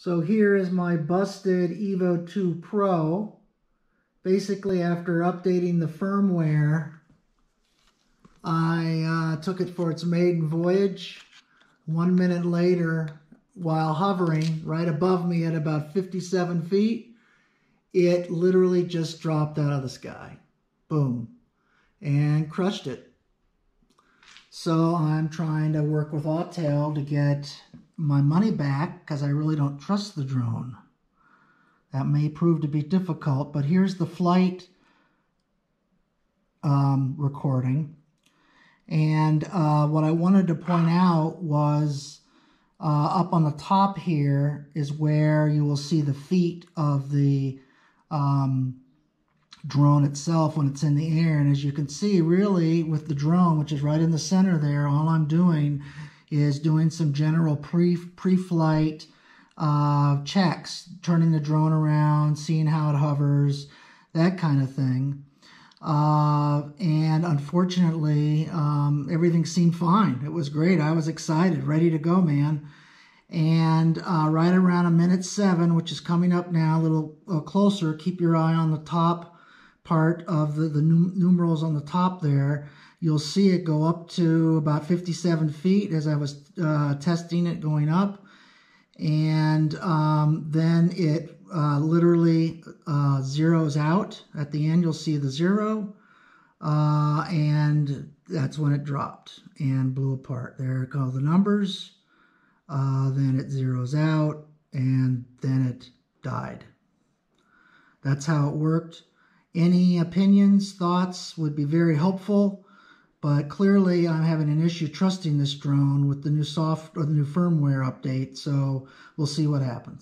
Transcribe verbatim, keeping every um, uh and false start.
So here is my busted Evo two Pro. Basically, after updating the firmware, I uh, took it for its maiden voyage. One minute later, while hovering right above me at about fifty-seven feet, it literally just dropped out of the sky. Boom. And crushed it. So I'm trying to work with Autel to get my money back because I really don't trust the drone. That may prove to be difficult, but here's the flight um, recording. And uh, what I wanted to point out was uh, up on the top here is where you will see the feet of the um, drone itself when it's in the air. And as you can see, really, with the drone, which is right in the center there, all I'm doing is doing some general pre, pre-flight uh, checks, turning the drone around, seeing how it hovers, that kind of thing. Uh, and unfortunately, um, everything seemed fine. It was great. I was excited, ready to go, man. And uh, right around a minute seven, which is coming up now, a little uh, closer, keep your eye on the top part of the, the num numerals on the top there. You'll see it go up to about fifty-seven feet as I was uh, testing it going up. And um, then it uh, literally uh, zeroes out. At the end, you'll see the zero. Uh, and that's when it dropped and blew apart. There go the numbers. Uh, then it zeroes out. And then it died. That's how it worked. Any opinions, thoughts would be very helpful. But clearly, I'm having an issue trusting this drone with the new soft or the new firmware update, so we'll see what happens.